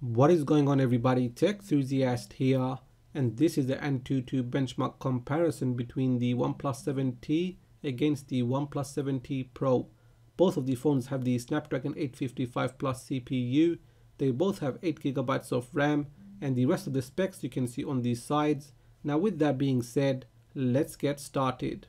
What is going on, everybody? Tech Thusiast here, and this is the Antutu benchmark comparison between the OnePlus 7T against the OnePlus 7T Pro. Both of the phones have the Snapdragon 855 Plus CPU. They both have 8GB of RAM, and the rest of the specs you can see on these sides. Now, with that being said, let's get started.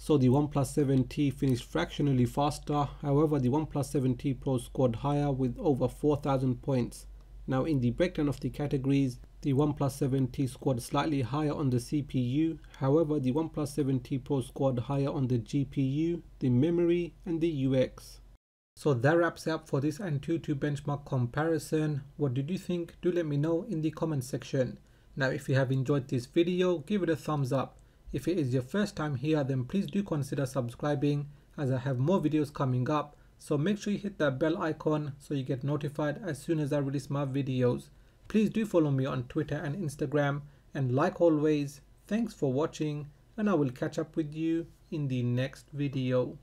So the OnePlus 7T finished fractionally faster, however the OnePlus 7T Pro scored higher with over 4,000 points. Now, in the breakdown of the categories, the OnePlus 7T scored slightly higher on the CPU, however the OnePlus 7T Pro scored higher on the GPU, the memory and the UX. So that wraps up for this Antutu benchmark comparison. What did you think? Do let me know in the comment section. Now, if you have enjoyed this video, give it a thumbs up. If it is your first time here, then please do consider subscribing, as I have more videos coming up, so make sure you hit that bell icon so you get notified as soon as I release my videos. Please do follow me on Twitter and Instagram, and like always, thanks for watching, and I will catch up with you in the next video.